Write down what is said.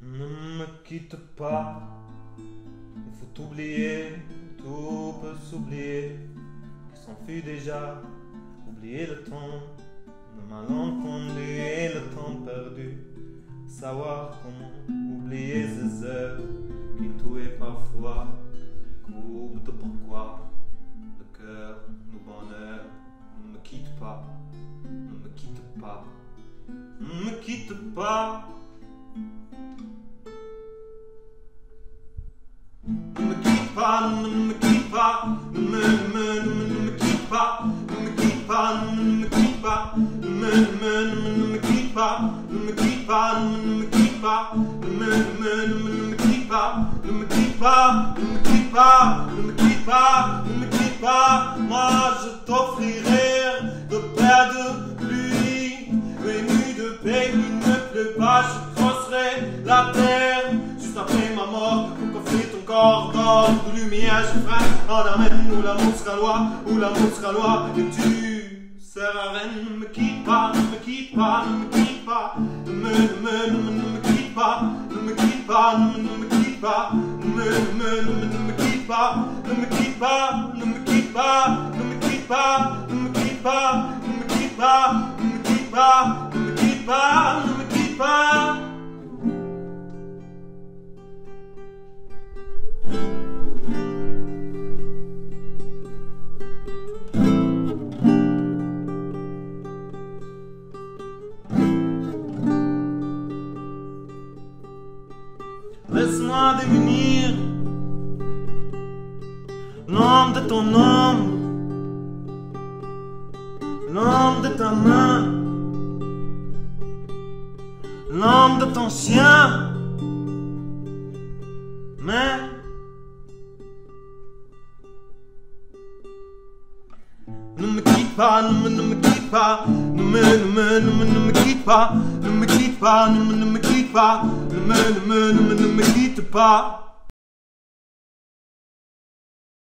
Ne quitte pas, il faut oublier, tout peut s'oublier, qui s'enfuit déjà, oublier le temps, le malentendu et le temps perdu, savoir comment oublier ces heures, qui tout est parfois, coupe de pourquoi, le cœur, le bonheur, ne me quitte pas, ne me quitte pas, ne me quitte pas. Ne me quitte pas, ne me quitte pas, ne me quitte pas, ne me quitte pas, ne me quitte pas, ne me quitte pas, ne me quitte pas, ne me quitte pas, ne me quitte pas, ne me quitte pas, ne me quitte pas, ne me quitte pas. Moi je t'offrirai de perdre lui, venu de paix qui ne pleut pas, je crosserai la terre juste après ma mort. D'or, de lumière, je ferai en amène où l'amour sera loi, où l'amour sera loi. Et tu seras reine, ne me quitte pas, ne me quitte pas, ne me quitte pas, ne me quitte pas, ne me quitte pas, ne me quitte pas, ne me quitte pas, ne me quitte pas, ne me quitte pas, ne me quitte pas, ne me quitte pas, ne me quitte pas, ne me quitte pas, ne me quitte pas, ne me quitte pas. Laisse-moi devenir l'homme de ton homme, l'homme de ta main, l'homme de ton chien. Mais ne me quitte pas, ne me quitte pas, ne me quitte pas, ne me quitte pas, ne me quitte pas, ne me quitte pas.